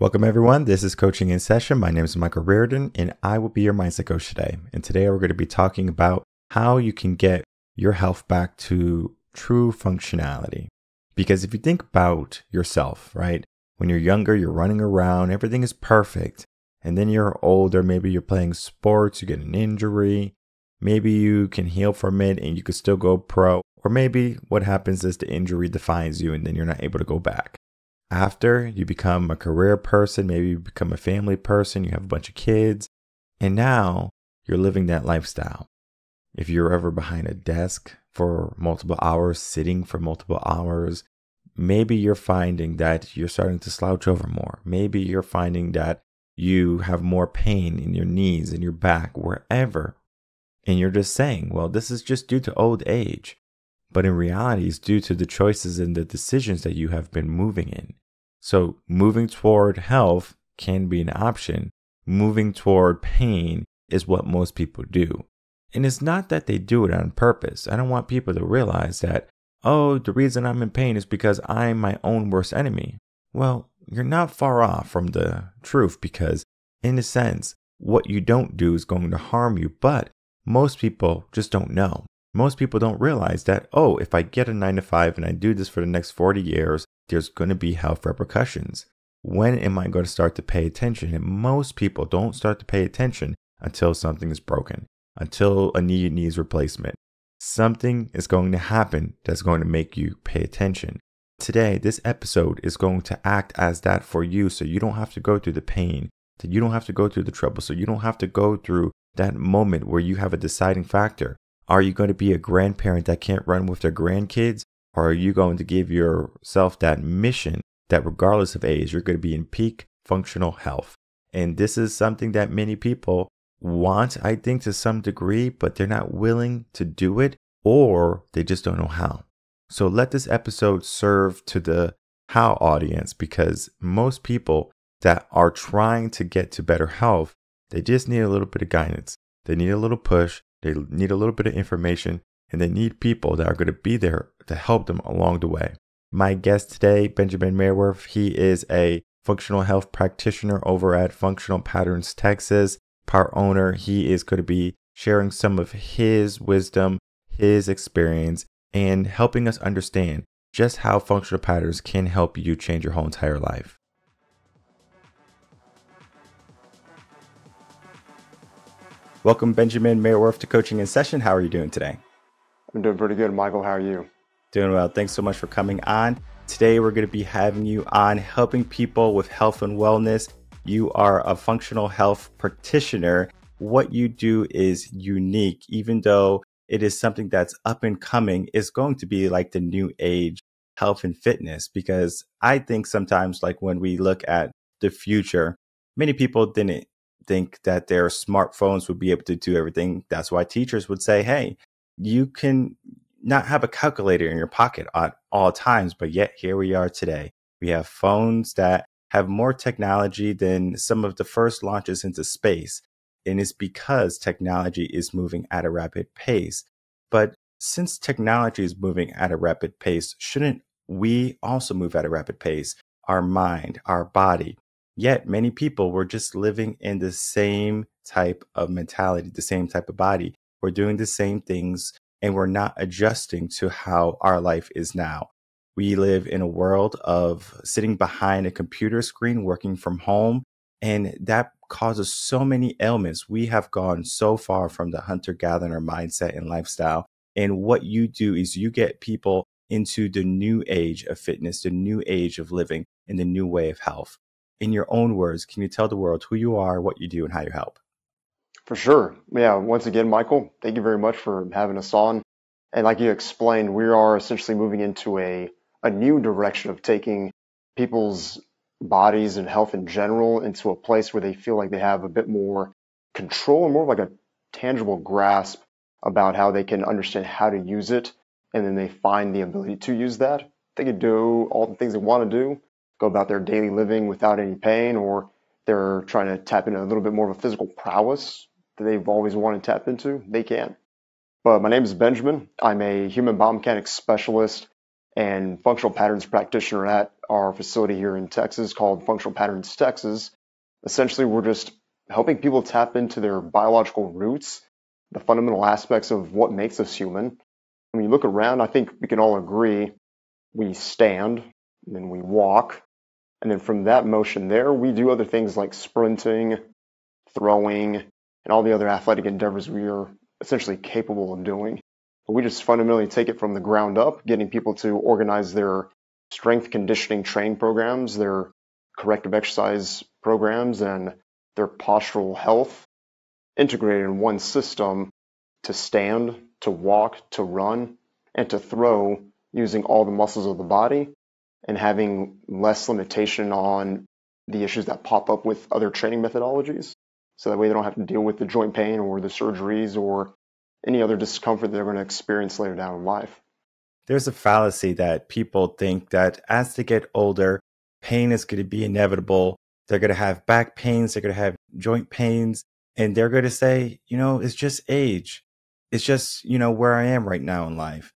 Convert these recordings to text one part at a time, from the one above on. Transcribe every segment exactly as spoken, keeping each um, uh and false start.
Welcome everyone, this is Coaching In Session. My name is Michael Reardon and I will be your mindset coach today. And today we're going to be talking about how you can get your health back to true functionality. Because if you think about yourself, right? When you're younger, you're running around, everything is perfect. And then you're older, maybe you're playing sports, you get an injury, maybe you can heal from it and you could still go pro. Or maybe what happens is the injury defines you and then you're not able to go back. After you become a career person, maybe you become a family person, you have a bunch of kids, and now you're living that lifestyle. If you're ever behind a desk for multiple hours, sitting for multiple hours, maybe you're finding that you're starting to slouch over more. Maybe you're finding that you have more pain in your knees, in your back, wherever. And you're just saying, well, this is just due to old age. But in reality, it's due to the choices and the decisions that you have been moving in. So moving toward health can be an option. Moving toward pain is what most people do. And it's not that they do it on purpose. I don't want people to realize that, oh, the reason I'm in pain is because I'm my own worst enemy. Well, you're not far off from the truth because, in a sense, what you don't do is going to harm you. But most people just don't know. Most people don't realize that, oh, if I get a nine to five and I do this for the next forty years, there's going to be health repercussions. When am I going to start to pay attention? And most people don't start to pay attention until something is broken, until a knee needs replacement. Something is going to happen that's going to make you pay attention. Today, this episode is going to act as that for you so you don't have to go through the pain, so you don't have to go through the trouble, so you don't have to go through that moment where you have a deciding factor. Are you going to be a grandparent that can't run with their grandkids? Or are you going to give yourself that mission that regardless of age, you're going to be in peak functional health? And this is something that many people want, I think, to some degree, but they're not willing to do it or they just don't know how. So let this episode serve to the how audience because most people that are trying to get to better health, they just need a little bit of guidance. They need a little push. They need a little bit of information, and they need people that are going to be there to help them along the way. My guest today, Benjamin Merworth, he is a functional health practitioner over at Functional Patterns Texas, part owner. He is going to be sharing some of his wisdom, his experience, and helping us understand just how functional patterns can help you change your whole entire life. Welcome, Benjamin Merworth, to Coaching In Session. How are you doing today? I'm doing pretty good, Michael. How are you? Doing well. Thanks so much for coming on. Today, we're going to be having you on helping people with health and wellness. You are a functional health practitioner. What you do is unique, even though it is something that's up and coming. It's going to be like the new age health and fitness, because I think sometimes like when we look at the future, many people didn't think that their smartphones would be able to do everything. That's why teachers would say, hey, you can not have a calculator in your pocket at all times. But yet here we are today. We have phones that have more technology than some of the first launches into space. And it's because technology is moving at a rapid pace. But since technology is moving at a rapid pace, shouldn't we also move at a rapid pace? Our mind, our body. Yet many people were just living in the same type of mentality, the same type of body. We're doing the same things and we're not adjusting to how our life is now. We live in a world of sitting behind a computer screen, working from home, and that causes so many ailments. We have gone so far from the hunter-gatherer mindset and lifestyle. And what you do is you get people into the new age of fitness, the new age of living, and the new way of health. In your own words, can you tell the world who you are, what you do, and how you help? For sure. Yeah. Once again, Michael, thank you very much for having us on. And like you explained, we are essentially moving into a, a new direction of taking people's bodies and health in general into a place where they feel like they have a bit more control and more like a tangible grasp about how they can understand how to use it. And then they find the ability to use that. They can do all the things they want to do, go about their daily living without any pain, or they're trying to tap into a little bit more of a physical prowess that they've always wanted to tap into, they can. But my name is Benjamin. I'm a human biomechanics specialist. and functional patterns practitioner at our facility here in Texas called Functional Patterns Texas. Essentially, we're just helping people tap into their biological roots, the fundamental aspects of what makes us human. When you look around, I think we can all agree we stand, and then we walk, and then from that motion there, we do other things like sprinting, throwing, and all the other athletic endeavors we are essentially capable of doing. But we just fundamentally take it from the ground up, getting people to organize their strength conditioning training programs, their corrective exercise programs, and their postural health integrated in one system to stand, to walk, to run, and to throw using all the muscles of the body and having less limitation on the issues that pop up with other training methodologies. So that way they don't have to deal with the joint pain or the surgeries or any other discomfort they're going to experience later down in life. There's a fallacy that people think that as they get older, pain is going to be inevitable. They're going to have back pains. They're going to have joint pains. And they're going to say, you know, it's just age. It's just, you know, where I am right now in life.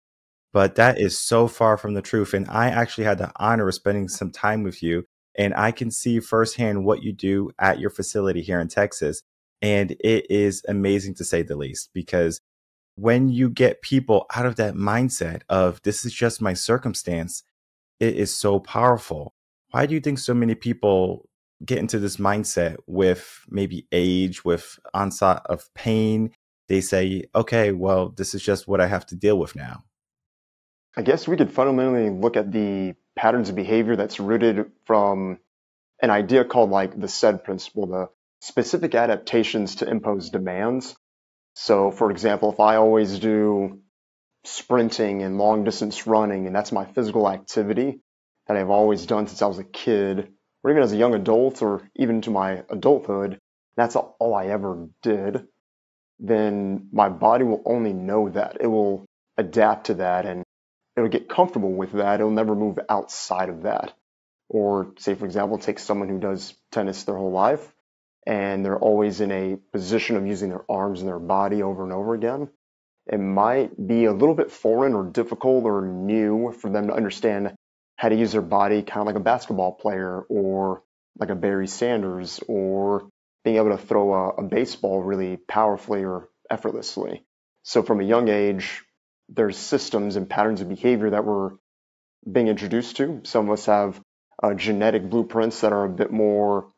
But that is so far from the truth. And I actually had the honor of spending some time with you. And I can see firsthand what you do at your facility here in Texas. And it is amazing, to say the least, because when you get people out of that mindset of this is just my circumstance, it is so powerful. Why do you think so many people get into this mindset with maybe age, with onset of pain? They say, okay, well, this is just what I have to deal with now. I guess we could fundamentally look at the patterns of behavior that's rooted from an idea called like the SAID principle, the specific adaptations to impose demands. So for example, if I always do sprinting and long distance running, and that's my physical activity that I've always done since I was a kid, or even as a young adult, or even to my adulthood, that's all I ever did, then my body will only know that. It will adapt to that and it'll get comfortable with that. It'll never move outside of that. Or say, for example, take someone who does tennis their whole life and they're always in a position of using their arms and their body over and over again. It might be a little bit foreign or difficult or new for them to understand how to use their body kind of like a basketball player or like a Barry Sanders or being able to throw a, a baseball really powerfully or effortlessly. So from a young age, there's systems and patterns of behavior that we're being introduced to. Some of us have uh, genetic blueprints that are a bit more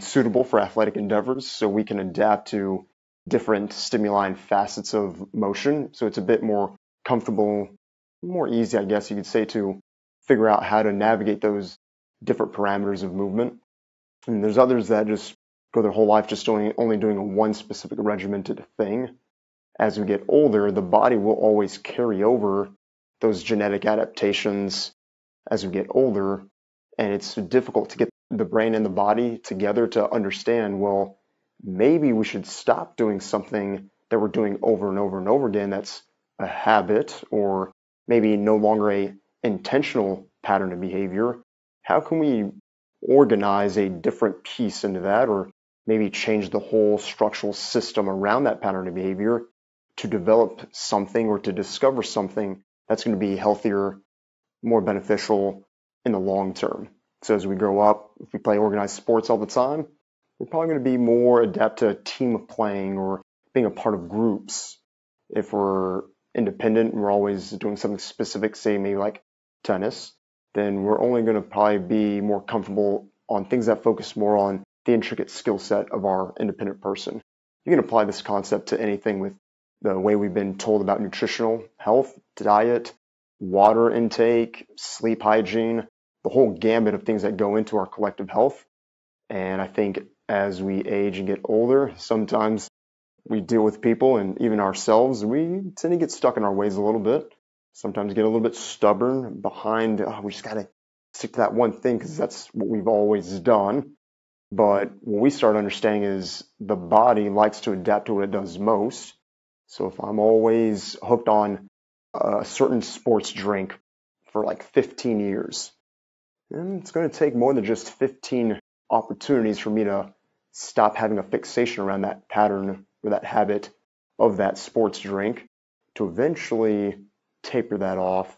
suitable for athletic endeavors, so we can adapt to different stimuli and facets of motion. So it's a bit more comfortable, more easy, I guess you could say, to figure out how to navigate those different parameters of movement. And there's others that just go their whole life just doing only doing one specific regimented thing. As we get older, the body will always carry over those genetic adaptations as we get older. And it's difficult to get the brain and the body together to understand, well, maybe we should stop doing something that we're doing over and over and over again that's a habit or maybe no longer a intentional pattern of behavior. How can we organize a different piece into that or maybe change the whole structural system around that pattern of behavior to develop something or to discover something that's going to be healthier, more beneficial in the long term? So as we grow up, if we play organized sports all the time, we're probably going to be more adept to a team of playing or being a part of groups. If we're independent and we're always doing something specific, say maybe like tennis, then we're only going to probably be more comfortable on things that focus more on the intricate skill set of our independent person. You can apply this concept to anything with the way we've been told about nutritional health, diet, water intake, sleep hygiene, the whole gamut of things that go into our collective health. And I think as we age and get older, sometimes we deal with people and even ourselves, we tend to get stuck in our ways a little bit, sometimes get a little bit stubborn behind, oh, we just got to stick to that one thing because that's what we've always done. But what we start understanding is the body likes to adapt to what it does most. So if I'm always hooked on a certain sports drink for like fifteen years, then it's going to take more than just fifteen opportunities for me to stop having a fixation around that pattern or that habit of that sports drink to eventually taper that off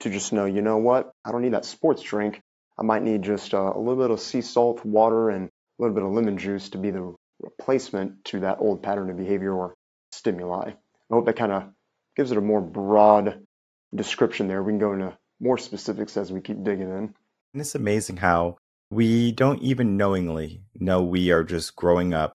to just know, you know what, I don't need that sports drink. I might need just uh, a little bit of sea salt, water, and a little bit of lemon juice to be the replacement to that old pattern of behavior or stimuli. I hope that kind of gives it a more broad description there. We can go into more specifics as we keep digging in. And it's amazing how we don't even knowingly know we are just growing up,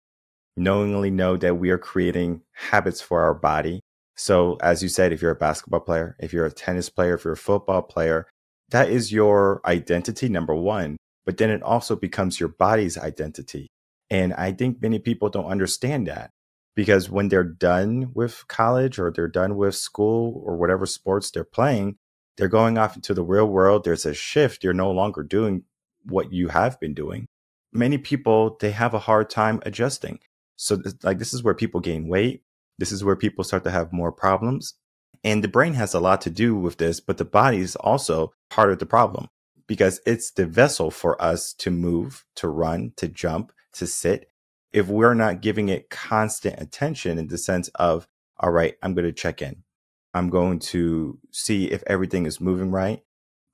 knowingly know that we are creating habits for our body. So as you said, if you're a basketball player, if you're a tennis player, if you're a football player, that is your identity, number one. But then it also becomes your body's identity. And I think many people don't understand that, because when they're done with college or they're done with school or whatever sports they're playing, they're going off into the real world. There's a shift. You're no longer doing what you have been doing. Many people, they have a hard time adjusting. So like this is where people gain weight. This is where people start to have more problems. And the brain has a lot to do with this, but the body is also part of the problem, because it's the vessel for us to move, to run, to jump, to sit. If we're not giving it constant attention in the sense of, all right, I'm going to check in. I'm going to see if everything is moving right.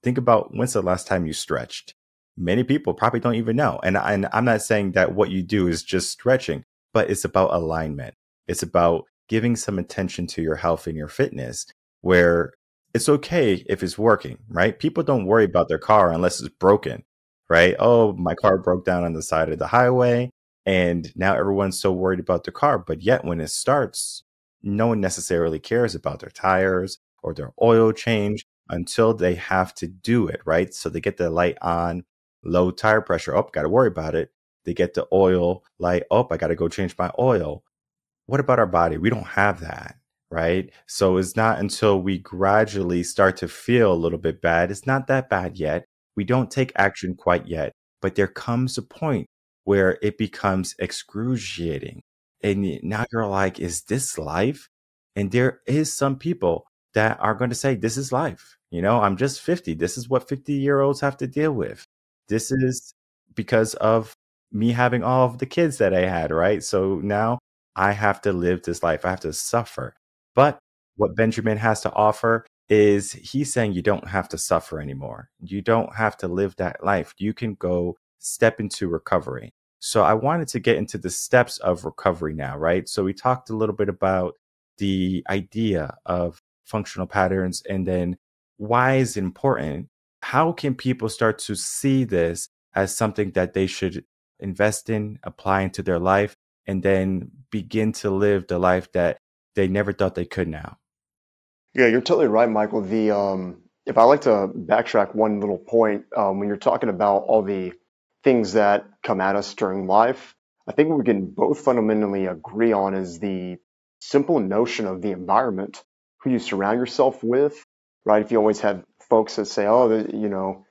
Think about when's the last time you stretched. Many people probably don't even know. And, and I'm not saying that what you do is just stretching, but it's about alignment. It's about giving some attention to your health and your fitness, where it's okay if it's working, right? People don't worry about their car unless it's broken, right? Oh, my car broke down on the side of the highway. And now everyone's so worried about the car. But yet when it starts, no one necessarily cares about their tires or their oil change until they have to do it, right? So they get the light on, low tire pressure. Oh, got to worry about it. They get the oil light. Oh, I got to go change my oil. What about our body? We don't have that, right? So it's not until we gradually start to feel a little bit bad. It's not that bad yet. We don't take action quite yet. But there comes a point where it becomes excruciating. And now you're like, is this life? And there is some people that are going to say, this is life. You know, I'm just fifty. This is what fifty year olds have to deal with. This is because of me having all of the kids that I had, right? So now I have to live this life. I have to suffer. But what Benjamin has to offer is he's saying you don't have to suffer anymore. You don't have to live that life. You can go step into recovery. So I wanted to get into the steps of recovery now, right? So we talked a little bit about the idea of functional patterns and then why it's important. How can people start to see this as something that they should invest in, apply into their life, and then begin to live the life that they never thought they could now? Yeah, you're totally right, Michael. The um, if I like to backtrack one little point, um, when you're talking about all the things that come at us during life, I think what we can both fundamentally agree on is the simple notion of the environment, who you surround yourself with, right? If you always have folks that say, oh, you know,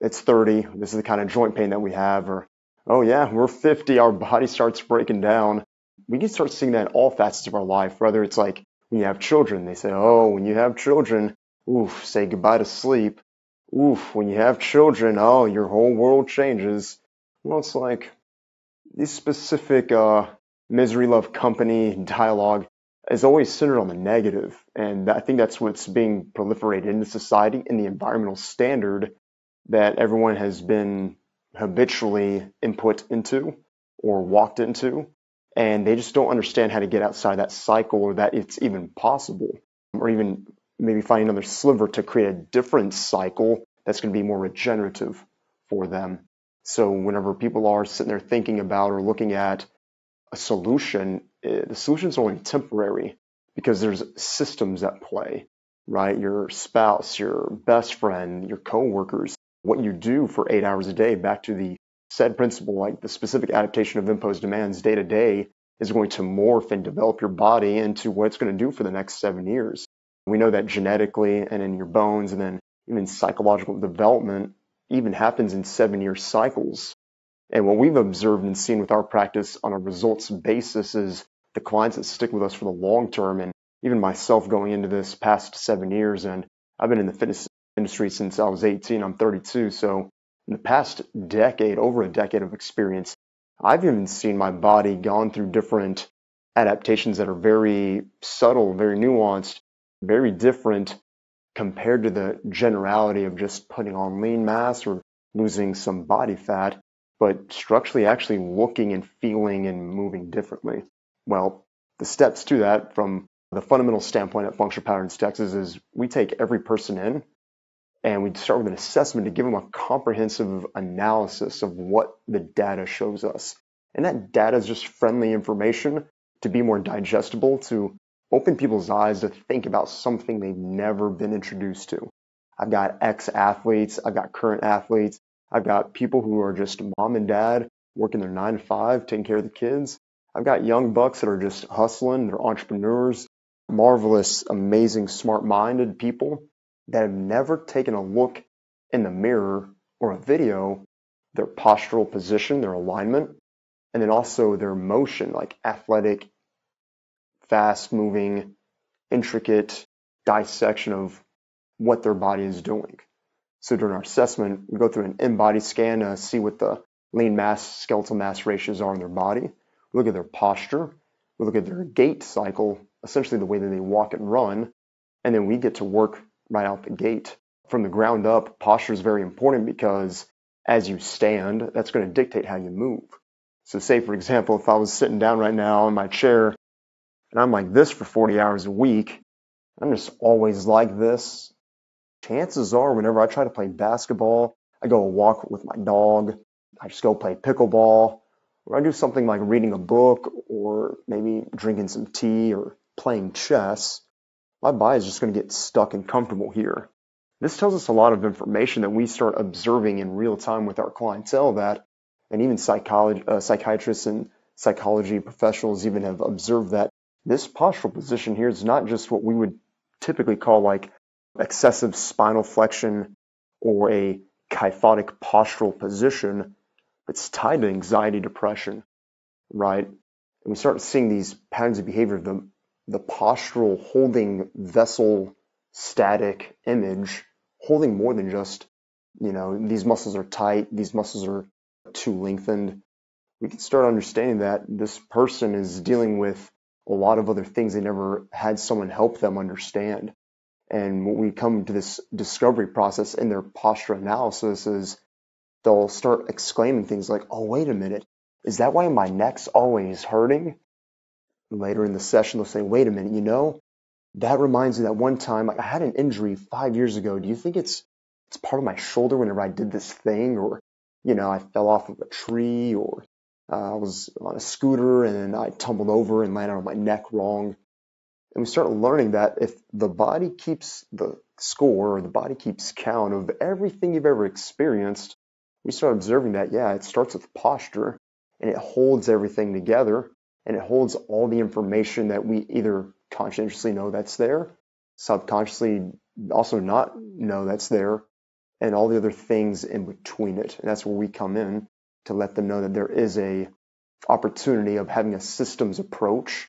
it's thirty, this is the kind of joint pain that we have, or, oh yeah, we're fifty, our body starts breaking down. We can start seeing that in all facets of our life, whether it's like when you have children, they say, oh, when you have children, oof, say goodbye to sleep. Oof, when you have children, oh, your whole world changes. Well, it's like this specific uh, misery, love, company dialogue is always centered on the negative. And I think that's what's being proliferated in the society and the environmental standard that everyone has been habitually input into or walked into. And they just don't understand how to get outside that cycle, or that it's even possible, or even maybe find another sliver to create a different cycle that's going to be more regenerative for them. So whenever people are sitting there thinking about or looking at a solution, the solution's only temporary, because there's systems at play, right? Your spouse, your best friend, your coworkers, what you do for eight hours a day, back to the said principle, like the specific adaptation of imposed demands day to day is going to morph and develop your body into what it's going to do for the next seven years. We know that genetically and in your bones, and then even psychological development even happens in seven-year cycles. And what we've observed and seen with our practice on a results basis is the clients that stick with us for the long term, and even myself going into this past seven years, and I've been in the fitness industry since I was eighteen, I'm thirty-two. So in the past decade, over a decade of experience, I've even seen my body gone through different adaptations that are very subtle, very nuanced, very different compared to the generality of just putting on lean mass or losing some body fat, but structurally actually looking and feeling and moving differently. Well, the steps to that from the fundamental standpoint at Functional Patterns Texas is we take every person in and we start with an assessment to give them a comprehensive analysis of what the data shows us. And that data is just friendly information to be more digestible, to open people's eyes to think about something they've never been introduced to. I've got ex-athletes, I've got current athletes, I've got people who are just mom and dad working their nine to five, taking care of the kids. I've got young bucks that are just hustling, they're entrepreneurs, marvelous, amazing, smart-minded people that have never taken a look in the mirror or a video, their postural position, their alignment, and then also their motion, like athletic, fast-moving, intricate dissection of what their body is doing. So during our assessment, we go through an in-body scan to see what the lean mass, skeletal mass ratios are in their body. We look at their posture. We look at their gait cycle, essentially the way that they walk and run. And then we get to work right out the gate. From the ground up, posture is very important because as you stand, that's going to dictate how you move. So say, for example, if I was sitting down right now in my chair and I'm like this for forty hours a week, I'm just always like this. Chances are, whenever I try to play basketball, I go walk with my dog, I just go play pickleball, or I do something like reading a book or maybe drinking some tea or playing chess. My body is just going to get stuck and comfortable here. This tells us a lot of information that we start observing in real time with our clientele that, and even psychology, uh, psychiatrists and psychology professionals even have observed that this postural position here is not just what we would typically call like excessive spinal flexion or a kyphotic postural position. It's tied to anxiety, depression, right? And we start seeing these patterns of behavior of the, the postural holding vessel static image, holding more than just, you know, these muscles are tight, these muscles are too lengthened. We can start understanding that this person is dealing with a lot of other things they never had someone help them understand. And when we come to this discovery process in their posture analysis is they'll start exclaiming things like, oh, wait a minute, is that why my neck's always hurting? Later in the session, they'll say, wait a minute, you know, that reminds me that one time like, I had an injury five years ago. Do you think it's it's part of my shoulder whenever I did this thing? Or, you know, I fell off of a tree or uh, I was on a scooter and I tumbled over and landed on my neck wrong. And we start learning that if the body keeps the score or the body keeps count of everything you've ever experienced, we start observing that, yeah, it starts with posture and it holds everything together and it holds all the information that we either consciously know that's there, subconsciously also not know that's there, and all the other things in between it. And that's where we come in to let them know that there is a opportunity of having a systems approach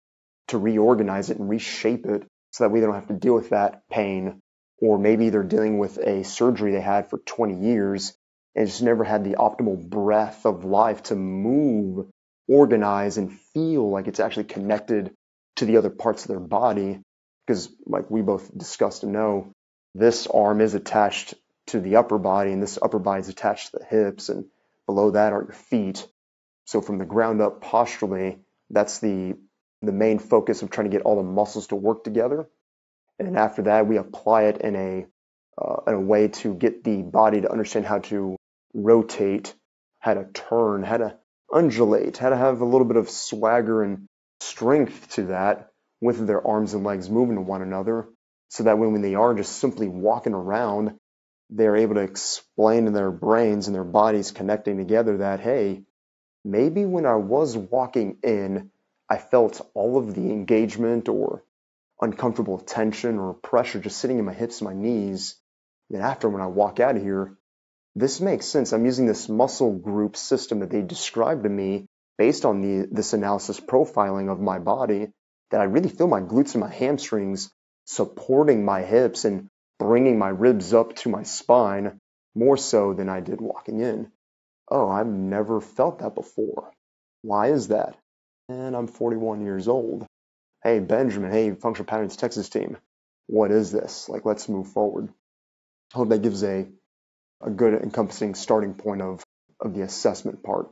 to reorganize it and reshape it so that we don't have to deal with that pain, or maybe they're dealing with a surgery they had for twenty years and just never had the optimal breath of life to move, organize, and feel like it's actually connected to the other parts of their body. Because like we both discussed and know, this arm is attached to the upper body, and this upper body is attached to the hips, and below that are your feet. So from the ground up posturally, that's the, the main focus of trying to get all the muscles to work together. And after that, we apply it in a, uh, in a way to get the body to understand how to rotate, how to turn, how to undulate, how to have a little bit of swagger and strength to that with their arms and legs moving to one another, so that when, when they are just simply walking around, they're able to explain to their brains and their bodies connecting together that, hey, maybe when I was walking in, I felt all of the engagement or uncomfortable tension or pressure just sitting in my hips and my knees. Then after, when I walk out of here, this makes sense. I'm using this muscle group system that they described to me based on the, this analysis profiling of my body, that I really feel my glutes and my hamstrings supporting my hips and bringing my ribs up to my spine more so than I did walking in. Oh, I've never felt that before. Why is that? And I'm forty-one years old. Hey, Benjamin, hey, Functional Patterns Texas team. what is this? Like, let's move forward. I hope that gives a, a good encompassing starting point of, of the assessment part.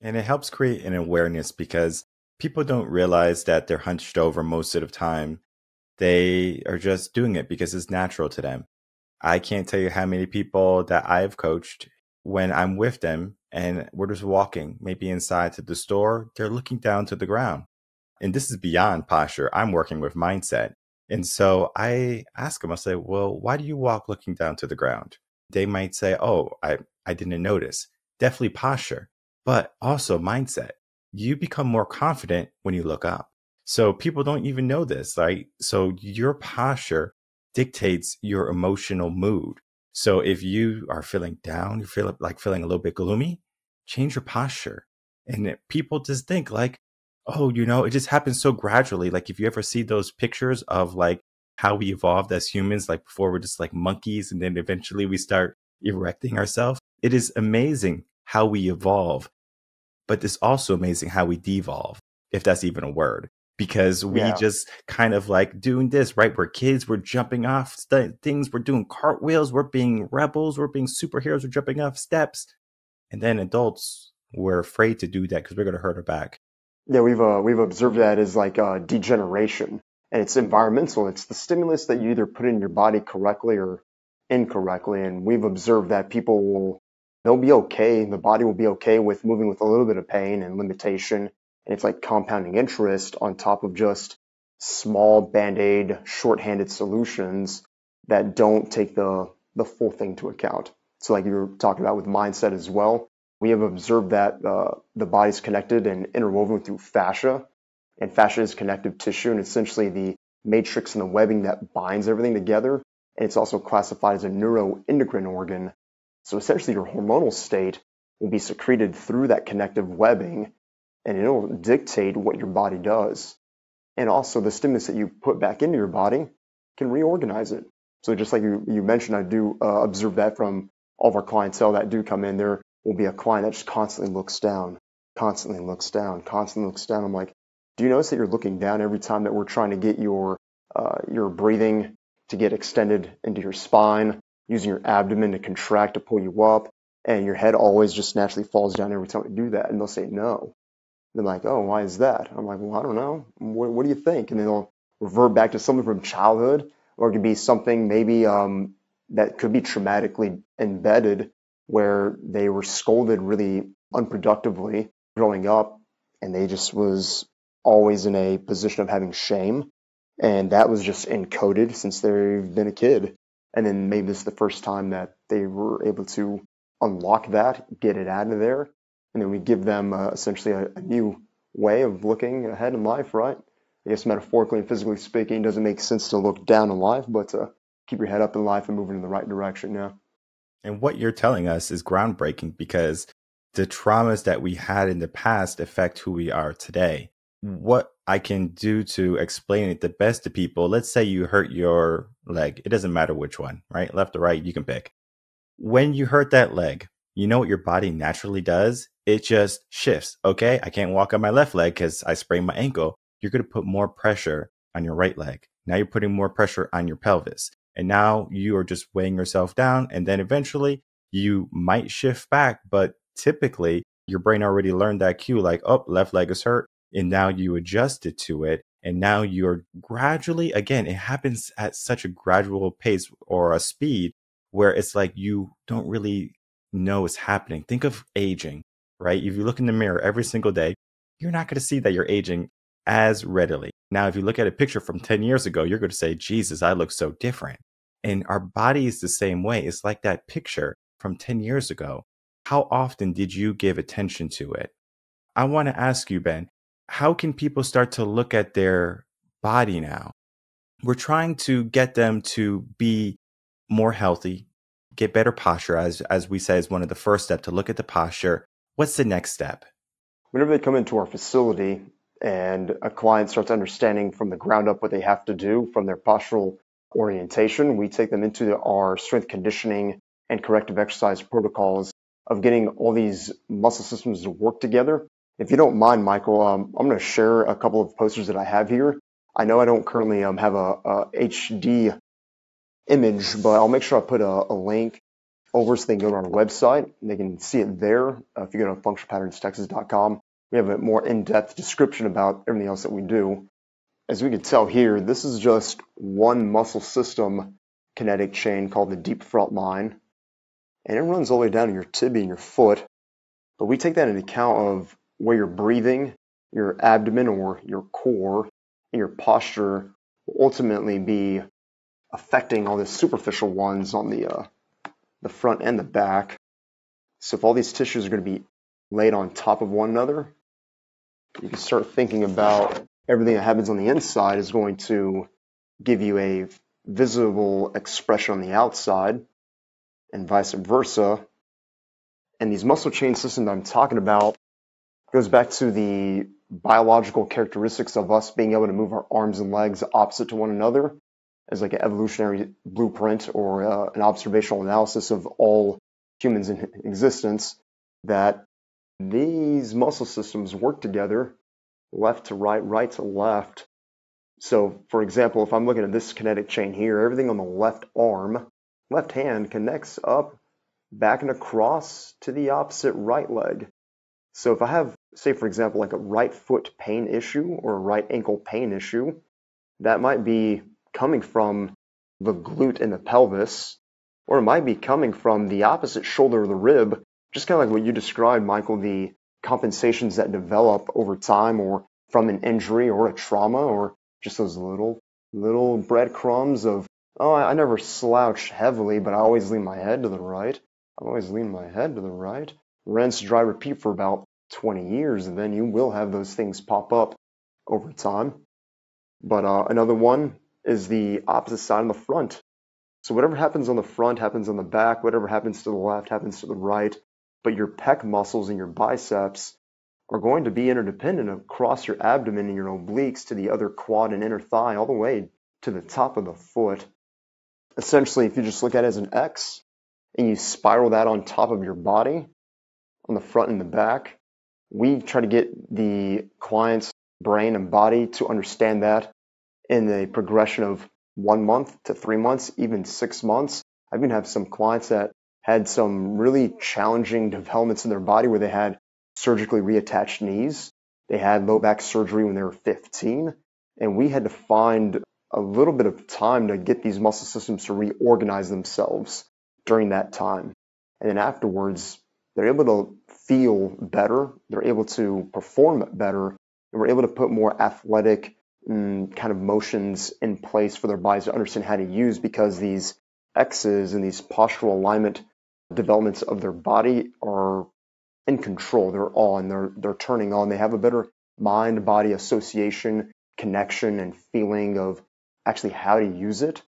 And it helps create an awareness because people don't realize that they're hunched over most of the time. They are just doing it because it's natural to them. I can't tell you how many people that I've coached when I'm with them and we're just walking, maybe inside to the store, they're looking down to the ground. And this is beyond posture. I'm working with mindset. And so I ask them, I say, well, why do you walk looking down to the ground? They might say, oh, I, I didn't notice. Definitely posture, but also mindset. You become more confident when you look up. So people don't even know this, right? So your posture dictates your emotional mood. So if you are feeling down, you feel like feeling a little bit gloomy, change your posture. And people just think like, oh, you know, it just happens so gradually. Like if you ever see those pictures of like how we evolved as humans, like before we're just like monkeys and then eventually we start erecting ourselves. It is amazing how we evolve, but it's also amazing how we devolve, if that's even a word. Because we yeah. just kind of like doing this, right? We're kids, we're jumping off things, we're doing cartwheels, we're being rebels, we're being superheroes, we're jumping off steps. And then adults, we're afraid to do that because we're going to hurt our back. Yeah, we've uh, we've observed that as like uh, degeneration. And it's environmental. It's the stimulus that you either put in your body correctly or incorrectly. And we've observed that people will, they'll be okay. The body will be okay with moving with a little bit of pain and limitation. And it's like compounding interest on top of just small band-aid, shorthanded solutions that don't take the, the full thing to account. So like you were talking about with mindset as well, we have observed that uh, the body's connected and interwoven through fascia. And fascia is connective tissue and essentially the matrix and the webbing that binds everything together. And it's also classified as a neuroendocrine organ. So essentially your hormonal state will be secreted through that connective webbing. And it'll dictate what your body does. And also the stimulus that you put back into your body can reorganize it. So just like you, you mentioned, I do uh, observe that from all of our clientele that do come in. There will be a client that just constantly looks down, constantly looks down, constantly looks down. I'm like, do you notice that you're looking down every time that we're trying to get your, uh, your breathing to get extended into your spine, using your abdomen to contract to pull you up, and your head always just naturally falls down every time we do that? And they'll say no. They're like, oh, why is that? I'm like, well, I don't know. What, what do you think? And then they'll revert back to something from childhood, or it could be something maybe um, that could be traumatically embedded where they were scolded really unproductively growing up, and they just was always in a position of having shame. And that was just encoded since they've been a kid. And then maybe this is the first time that they were able to unlock that, get it out of there. And then we give them uh, essentially a, a new way of looking ahead in life, right? I guess metaphorically and physically speaking, it doesn't make sense to look down in life, but to keep your head up in life and moving in the right direction, yeah. And what you're telling us is groundbreaking because the traumas that we had in the past affect who we are today. What I can do to explain it the best to people, let's say you hurt your leg. It doesn't matter which one, right? Left or right, you can pick. When you hurt that leg, you know what your body naturally does? It just shifts. Okay, I can't walk on my left leg because I sprained my ankle. You're going to put more pressure on your right leg. Now you're putting more pressure on your pelvis. And now you are just weighing yourself down. And then eventually you might shift back. But typically your brain already learned that cue like, oh, left leg is hurt. And now you adjusted to it. And now you're gradually, again, it happens at such a gradual pace or a speed where it's like you don't really know it's happening. Think of aging. Right? If you look in the mirror every single day, you're not going to see that you're aging as readily. Now, if you look at a picture from ten years ago, you're going to say, Jesus, I look so different. And our body is the same way. It's like that picture from ten years ago. How often did you give attention to it? I want to ask you, Ben, how can people start to look at their body now? We're trying to get them to be more healthy, get better posture, as, as we say, is one of the first steps to look at the posture. What's the next step? Whenever they come into our facility and a client starts understanding from the ground up what they have to do from their postural orientation, we take them into our strength conditioning and corrective exercise protocols of getting all these muscle systems to work together. If you don't mind, Michael, um, I'm going to share a couple of posters that I have here. I know I don't currently um, have a, a H D image, but I'll make sure I put a, a link over so they can go to our website and they can see it there. Uh, if you go to functional patterns texas dot com, we have a more in-depth description about everything else that we do. As we can tell here, this is just one muscle system kinetic chain called the deep front line, and it runs all the way down to your tibia and your foot. But we take that into account of where you're breathing, your abdomen or your core, and your posture will ultimately be affecting all the superficial ones on the uh, the front and the back. So if all these tissues are going to be laid on top of one another, you can start thinking about everything that happens on the inside is going to give you a visible expression on the outside and vice versa. And these muscle chain systems I'm talking about goes back to the biological characteristics of us being able to move our arms and legs opposite to one another as like an evolutionary blueprint or uh, an observational analysis of all humans in existence, that these muscle systems work together left to right, right to left. So for example, if I'm looking at this kinetic chain here, everything on the left arm, left hand connects up, back and across to the opposite right leg. So if I have, say for example, like a right foot pain issue or a right ankle pain issue, that might be coming from the glute and the pelvis, or it might be coming from the opposite shoulder of the rib, just kind of like what you described, Michael, the compensations that develop over time or from an injury or a trauma or just those little, little breadcrumbs of, oh, I never slouch heavily, but I always lean my head to the right. I always lean my head to the right. Rinse, dry, repeat for about twenty years, and then you will have those things pop up over time. But uh, another one is the opposite side of the front. So whatever happens on the front happens on the back. Whatever happens to the left happens to the right. But your pec muscles and your biceps are going to be interdependent across your abdomen and your obliques to the other quad and inner thigh all the way to the top of the foot. Essentially, if you just look at it as an X and you spiral that on top of your body, on the front and the back, we try to get the client's brain and body to understand that in the progression of one month to three months, even six months. I even have some clients that had some really challenging developments in their body where they had surgically reattached knees. They had low back surgery when they were fifteen, and we had to find a little bit of time to get these muscle systems to reorganize themselves during that time. And then afterwards, they're able to feel better, they're able to perform better, and we're able to put more athletic mm, kind of motions in place for their bodies to understand how to use, because these X's and these postural alignment developments of their body are in control, they're on, they're, they're turning on, they have a better mind-body association, connection, and feeling of actually how to use it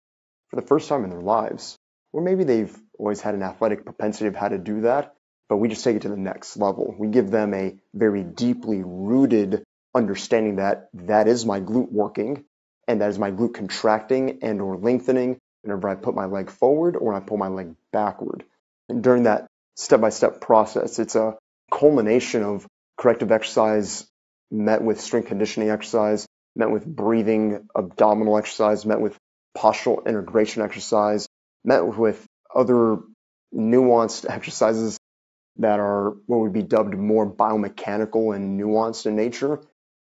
for the first time in their lives. Or maybe they've always had an athletic propensity of how to do that, but we just take it to the next level. We give them a very deeply rooted understanding that that is my glute working, and that is my glute contracting and or lengthening whenever I put my leg forward or I pull my leg backward. And during that step-by-step process, it's a culmination of corrective exercise met with strength conditioning exercise, met with breathing, abdominal exercise, met with postural integration exercise, met with other nuanced exercises that are what would be dubbed more biomechanical and nuanced in nature,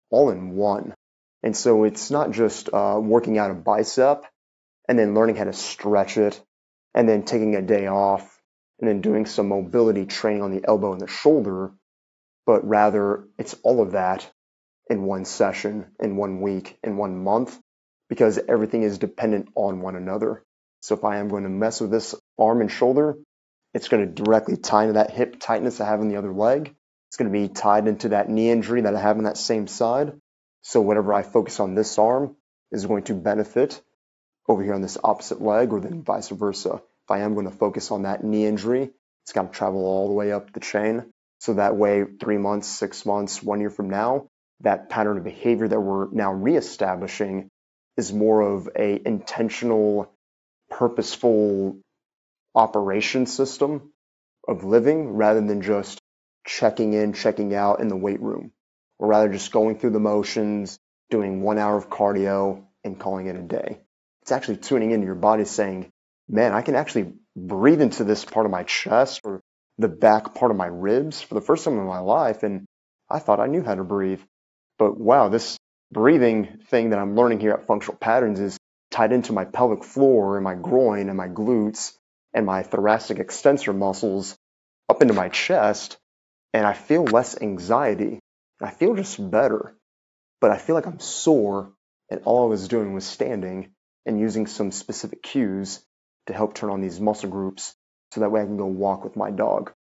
all in one. And so it's not just uh, working out a bicep and then learning how to stretch it and then taking a day off and then doing some mobility training on the elbow and the shoulder, but rather it's all of that in one session, in one week, in one month, because everything is dependent on one another. So if I am going to mess with this arm and shoulder, it's going to directly tie into that hip tightness I have in the other leg. It's going to be tied into that knee injury that I have on that same side. So whatever I focus on this arm is going to benefit over here on this opposite leg, or then vice versa. If I am going to focus on that knee injury, it's going to travel all the way up the chain. So that way, three months, six months, one year from now, that pattern of behavior that we're now reestablishing is more of a intentional, purposeful operation system of living rather than just checking in, checking out in the weight room, or rather just going through the motions, doing one hour of cardio and calling it a day. It's actually tuning into your body saying, man, I can actually breathe into this part of my chest or the back part of my ribs for the first time in my life. And I thought I knew how to breathe. But wow, this breathing thing that I'm learning here at Functional Patterns is tied into my pelvic floor and my groin and my glutes and my thoracic extensor muscles up into my chest. And I feel less anxiety. I feel just better. But I feel like I'm sore. And all I was doing was standing and using some specific cues to help turn on these muscle groups so that way I can go walk with my dog.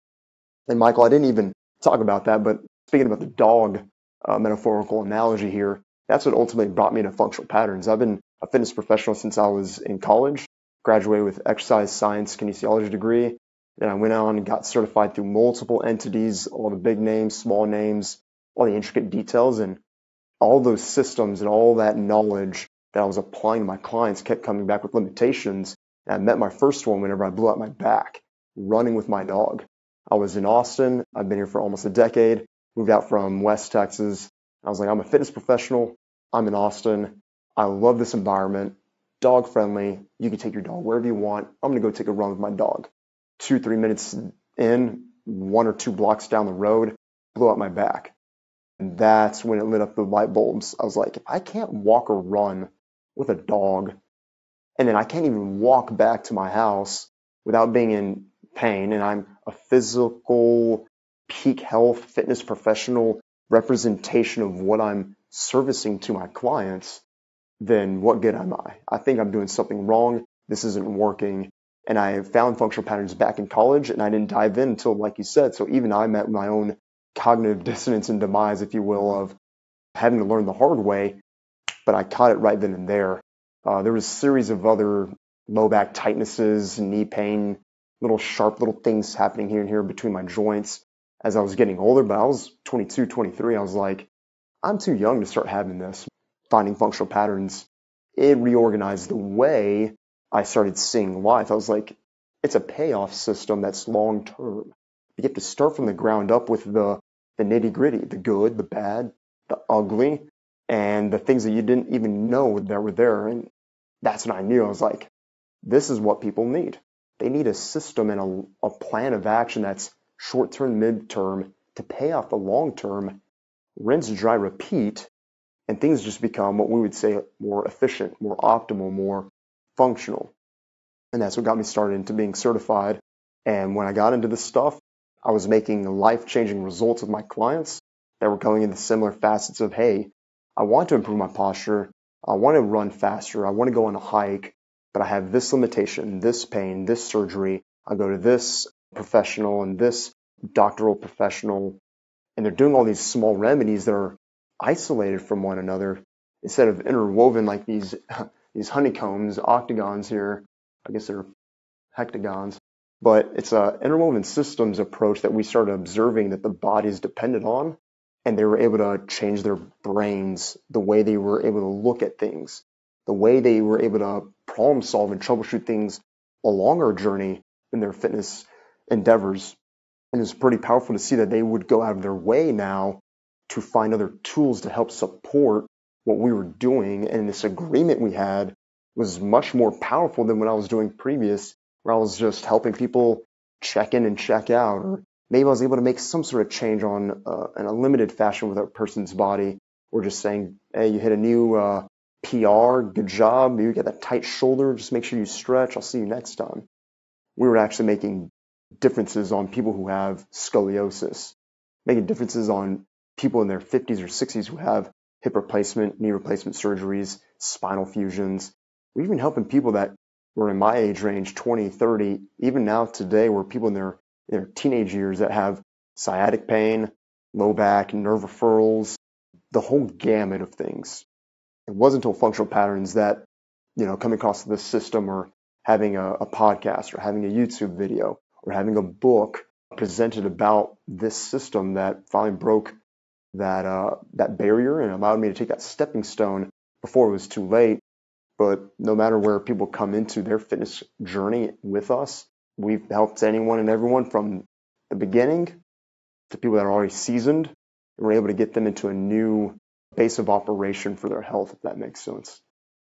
And Michael, I didn't even talk about that, but speaking about the dog uh, metaphorical analogy here, that's what ultimately brought me to Functional Patterns. I've been a fitness professional since I was in college, graduated with exercise science kinesiology degree. Then I went on and got certified through multiple entities, all the big names, small names, all the intricate details, and all those systems and all that knowledge that I was applying to my clients kept coming back with limitations. And I met my first one whenever I blew out my back, running with my dog. I was in Austin. I've been here for almost a decade, moved out from West Texas. I was like, I'm a fitness professional. I'm in Austin. I love this environment, dog friendly. You can take your dog wherever you want. I'm going to go take a run with my dog. Two, three minutes in, one or two blocks down the road, blew out my back. And that's when it lit up the light bulbs. I was like, if I can't walk or run with a dog, and then I can't even walk back to my house without being in pain, and I'm a physical, peak health, fitness professional representation of what I'm servicing to my clients, then what good am I? I think I'm doing something wrong. This isn't working. And I found Functional Patterns back in college, and I didn't dive in until, like you said, so even I met my own cognitive dissonance and demise, if you will, of having to learn the hard way, but I caught it right then and there. Uh, there was a series of other low back tightnesses, knee pain, little sharp little things happening here and here between my joints as I was getting older, but I was twenty-two, twenty-three. I was like, I'm too young to start having this. Finding Functional Patterns, it reorganized the way I started seeing life. I was like, it's a payoff system that's long-term. You get to start from the ground up with the, the nitty-gritty, the good, the bad, the ugly, and the things that you didn't even know that were there. And that's when I knew. I was like, this is what people need. They need a system and a, a plan of action that's short-term, mid-term, to pay off the long-term, rinse, dry, repeat, and things just become what we would say more efficient, more optimal, more functional. And that's what got me started into being certified. And when I got into this stuff, I was making life-changing results with my clients that were going into similar facets of, hey, I want to improve my posture. I want to run faster. I want to go on a hike, but I have this limitation, this pain, this surgery. I go to this professional and this doctoral professional, and they're doing all these small remedies that are isolated from one another instead of interwoven like these, these honeycombs, octagons here. I guess they're hectagons. But it's an interwoven systems approach that we started observing that the body is dependent on, and they were able to change their brains, the way they were able to look at things, the way they were able to problem solve and troubleshoot things along our journey in their fitness endeavors. And it's pretty powerful to see that they would go out of their way now to find other tools to help support what we were doing. And this agreement we had was much more powerful than what I was doing previous, where I was just helping people check in and check out, or maybe I was able to make some sort of change on uh, in a limited fashion with a person's body, or just saying, hey, you hit a new uh, P R, good job, you get that tight shoulder, just make sure you stretch, I'll see you next time. We were actually making differences on people who have scoliosis, making differences on people in their fifties or sixties who have hip replacement, knee replacement surgeries, spinal fusions. We're even helping people that were in my age range, twenty, thirty, even now today, where people in their, their teenage years that have sciatic pain, low back, nerve referrals, the whole gamut of things. It wasn't until Functional Patterns that, you know, coming across this system or having a, a podcast or having a YouTube video or having a book presented about this system that finally broke that, uh, that barrier and allowed me to take that stepping stone before it was too late. But no matter where people come into their fitness journey with us, we've helped anyone and everyone from the beginning to people that are already seasoned. And we're able to get them into a new base of operation for their health, if that makes sense.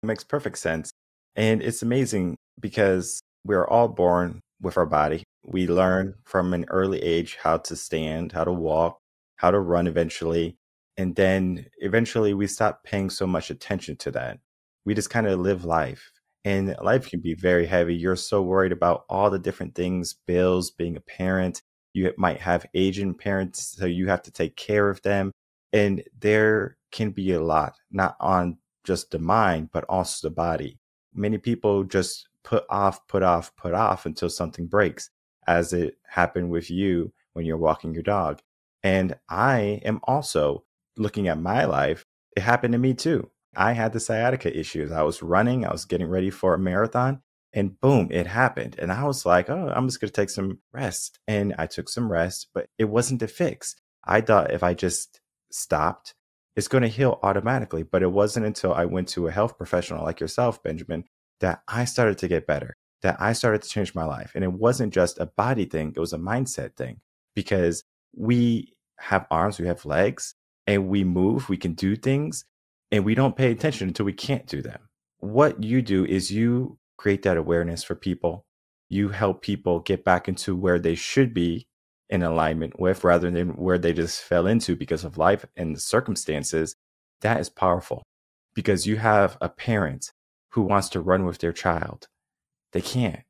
It makes perfect sense. And it's amazing because we're all born with our body. We learn from an early age how to stand, how to walk, how to run eventually. And then eventually we stop paying so much attention to that. We just kind of live life. And life can be very heavy. You're so worried about all the different things, bills, being a parent. You might have aging parents, so you have to take care of them. And there can be a lot, not on just the mind, but also the body. Many people just put off, put off, put off until something breaks, as it happened with you when you're walking your dog. And I am also looking at my life. It happened to me too. I had the sciatica issues. I was running, I was getting ready for a marathon, and boom, it happened. And I was like, oh, I'm just going to take some rest. And I took some rest, but it wasn't a fix. I thought if I just stopped, it's going to heal automatically. But it wasn't until I went to a health professional like yourself, Benjamin, that I started to get better, that I started to change my life. And it wasn't just a body thing. It was a mindset thing, because we have arms, we have legs, and we move, we can do things, and we don't pay attention until we can't do them. What you do is you create that awareness for people. You help people get back into where they should be in alignment with, rather than where they just fell into because of life and the circumstances. That is powerful, because you have a parent who wants to run with their child. They can't.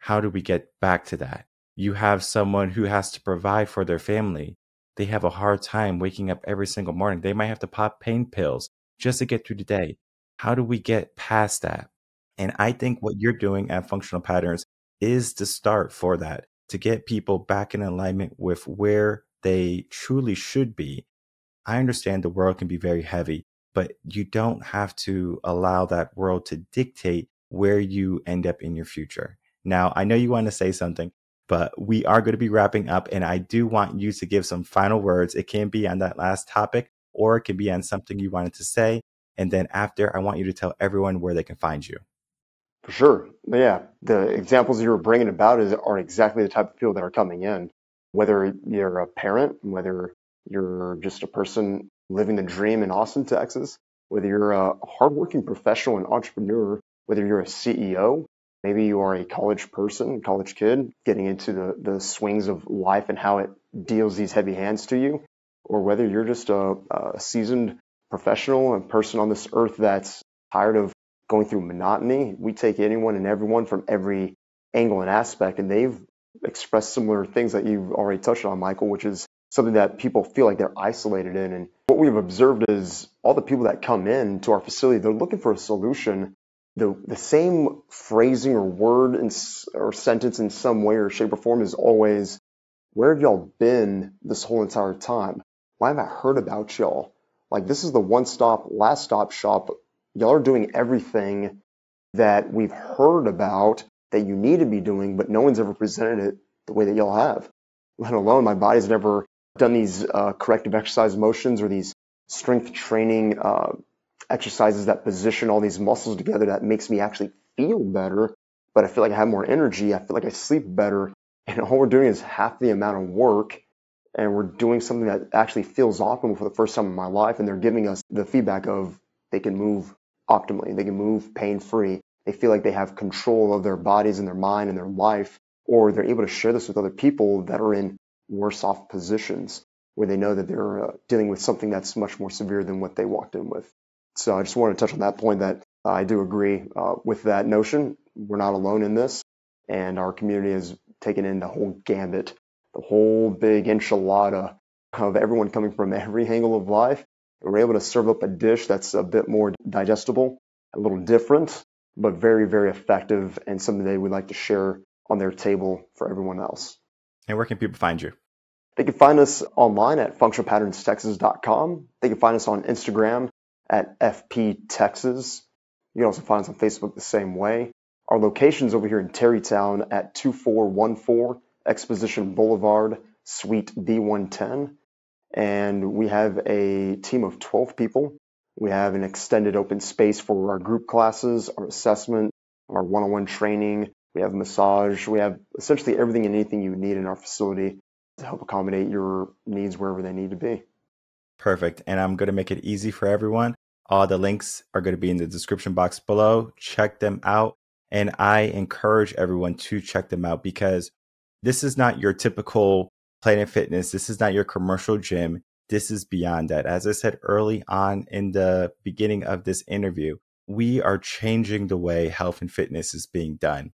How do we get back to that? You have someone who has to provide for their family. They have a hard time waking up every single morning. They might have to pop pain pills just to get through the day. How do we get past that? And I think what you're doing at Functional Patterns is the start for that, to get people back in alignment with where they truly should be. I understand the world can be very heavy, but you don't have to allow that world to dictate where you end up in your future. Now, I know you want to say something, but we are going to be wrapping up, and I do want you to give some final words. It can be on that last topic, or it can be on something you wanted to say. And then after, I want you to tell everyone where they can find you. For sure. Yeah. The examples you were bringing about is, are exactly the type of people that are coming in, whether you're a parent, whether you're just a person living the dream in Austin, Texas, whether you're a hardworking professional and entrepreneur, whether you're a C E O, maybe you are a college person, college kid, getting into the, the swings of life and how it deals these heavy hands to you, or whether you're just a, a seasoned professional, a person on this earth that's tired of going through monotony. We take anyone and everyone from every angle and aspect, and they've expressed similar things that you've already touched on, Michael, which is something that people feel like they're isolated in. And what we've observed is all the people that come in to our facility, they're looking for a solution. The, the same phrasing or word in, or sentence in some way or shape or form is always, where have y'all been this whole entire time? Why haven't I heard about y'all? Like, this is the one-stop, last-stop shop. Y'all are doing everything that we've heard about that you need to be doing, but no one's ever presented it the way that y'all have, let alone my body's never done these uh, corrective exercise motions or these strength training uh, exercises that position all these muscles together that makes me actually feel better. But I feel like I have more energy. I feel like I sleep better. And all we're doing is half the amount of work, and we're doing something that actually feels optimal for the first time in my life. And they're giving us the feedback of they can move optimally. They can move pain-free. They feel like they have control of their bodies and their mind and their life, or they're able to share this with other people that are in worse off positions where they know that they're uh, dealing with something that's much more severe than what they walked in with. So I just want to touch on that point, that uh, I do agree uh, with that notion. We're not alone in this, and our community has taken in the whole gambit, the whole big enchilada of everyone coming from every angle of life. We're able to serve up a dish that's a bit more digestible, a little different, but very, very effective, and something they would like to share on their table for everyone else. And where can people find you? They can find us online at functional patterns texas dot com. They can find us on Instagram at F P Texas. You can also find us on Facebook the same way. Our location's over here in Tarrytown at two four one four Exposition Boulevard, Suite B one ten. And we have a team of twelve people. We have an extended open space for our group classes, our assessment, our one-on-one training. We have massage. We have essentially everything and anything you need in our facility to help accommodate your needs wherever they need to be. Perfect. And I'm going to make it easy for everyone. All the links are going to be in the description box below. Check them out. And I encourage everyone to check them out, because this is not your typical Planet Fitness. This is not your commercial gym. This is beyond that. As I said early on in the beginning of this interview, we are changing the way health and fitness is being done.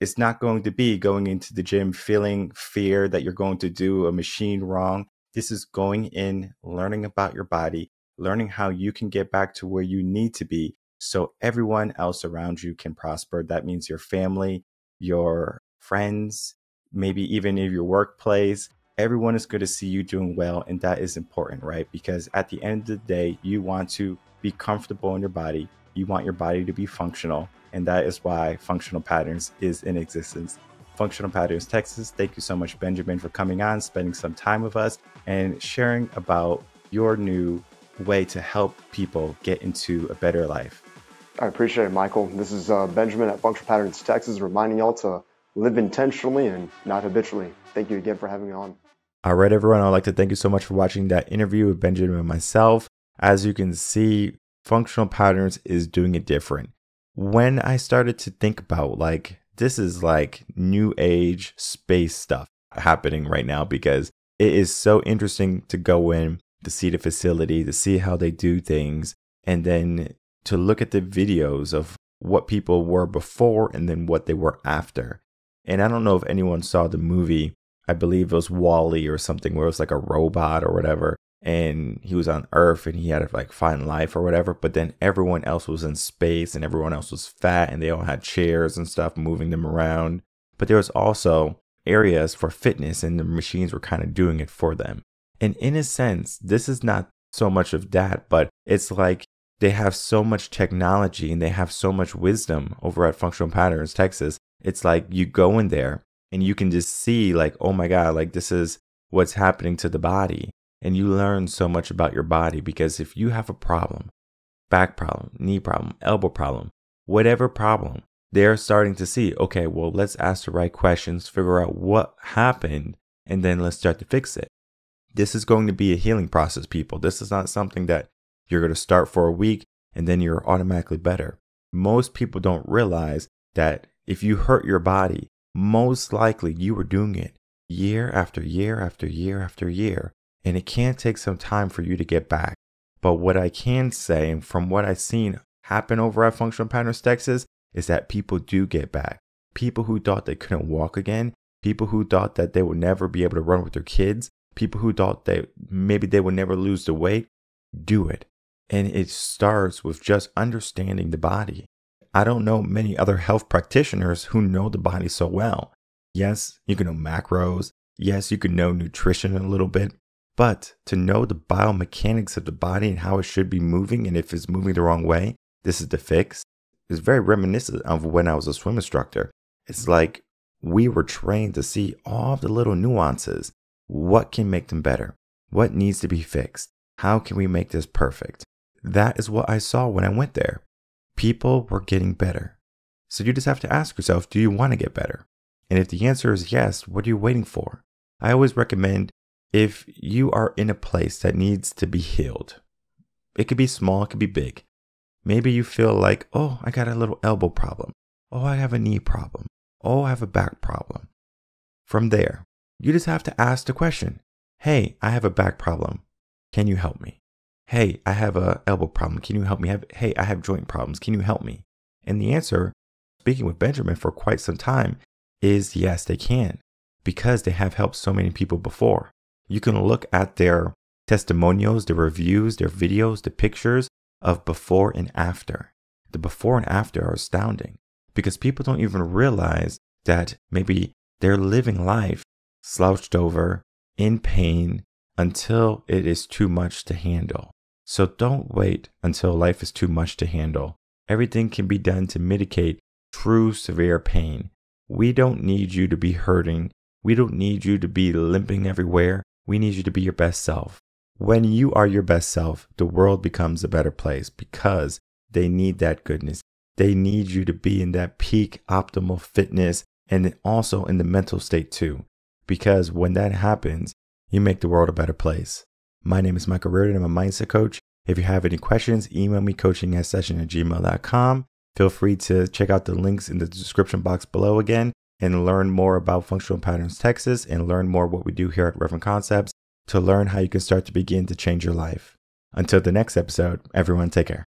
It's not going to be going into the gym feeling fear that you're going to do a machine wrong. This is going in, learning about your body, learning how you can get back to where you need to be so everyone else around you can prosper. That means your family, your friends, maybe even in your workplace. Everyone is going to see you doing well, and that is important, right? Because at the end of the day, you want to be comfortable in your body. You want your body to be functional, and that is why Functional Patterns is in existence. Functional Patterns Texas, thank you so much, Benjamin, for coming on, spending some time with us, and sharing about your new way to help people get into a better life. I appreciate it, Michael. This is uh, Benjamin at Functional Patterns Texas, reminding y'all to live intentionally and not habitually. Thank you again for having me on. All right, everyone, I'd like to thank you so much for watching that interview with Benjamin and myself. As you can see, Functional Patterns is doing it different. When I started to think about, like, this is like new age space stuff happening right now, because it is so interesting to go in, to see the facility, to see how they do things, and then to look at the videos of what people were before and then what they were after. And I don't know if anyone saw the movie, I believe it was WALL-E or something, where it was like a robot or whatever, and he was on Earth and he had to like find life or whatever, but then everyone else was in space and everyone else was fat and they all had chairs and stuff moving them around. But there was also areas for fitness and the machines were kind of doing it for them. And in a sense, this is not so much of that, but it's like they have so much technology and they have so much wisdom over at Functional Patterns Texas. It's like you go in there and you can just see like, oh my God, like this is what's happening to the body. And you learn so much about your body, because if you have a problem, back problem, knee problem, elbow problem, whatever problem, they're starting to see, okay, well, let's ask the right questions, figure out what happened, and then let's start to fix it. This is going to be a healing process, people. This is not something that you're going to start for a week and then you're automatically better. Most people don't realize that if you hurt your body, most likely you were doing it year after year after year after year. And it can take some time for you to get back. But what I can say, and from what I've seen happen over at Functional Patterns Texas, is that people do get back. People who thought they couldn't walk again, people who thought that they would never be able to run with their kids, people who thought that maybe they would never lose the weight, do it. And it starts with just understanding the body. I don't know many other health practitioners who know the body so well. Yes, you can know macros. Yes, you can know nutrition a little bit. But to know the biomechanics of the body and how it should be moving, and if it's moving the wrong way, this is the fix, is very reminiscent of when I was a swim instructor. It's like we were trained to see all the little nuances. What can make them better? What needs to be fixed? How can we make this perfect? That is what I saw when I went there. People were getting better. So you just have to ask yourself, do you want to get better? And if the answer is yes, what are you waiting for? I always recommend, if you are in a place that needs to be healed, it could be small, it could be big. Maybe you feel like, oh, I got a little elbow problem. Oh, I have a knee problem. Oh, I have a back problem. From there, you just have to ask the question, hey, I have a back problem. Can you help me? Hey, I have an elbow problem. Can you help me? Hey, I have joint problems. Can you help me? And the answer, speaking with Benjamin for quite some time, is yes, they can, because they have helped so many people before. You can look at their testimonials, their reviews, their videos, the pictures of before and after. The before and after are astounding, because people don't even realize that maybe they're living life slouched over, in pain, until it is too much to handle. So don't wait until life is too much to handle. Everything can be done to mitigate true severe pain. We don't need you to be hurting. We don't need you to be limping everywhere. We need you to be your best self. When you are your best self, the world becomes a better place, because they need that goodness. They need you to be in that peak optimal fitness, and also in the mental state too. Because when that happens, you make the world a better place. My name is Michael Reardon. I'm a mindset coach. If you have any questions, email me coaching in session at gmail dot com. Feel free to check out the links in the description box below again and learn more about Functional Patterns Texas and learn more what we do here at Reverend Concepts to learn how you can start to begin to change your life. Until the next episode, everyone take care.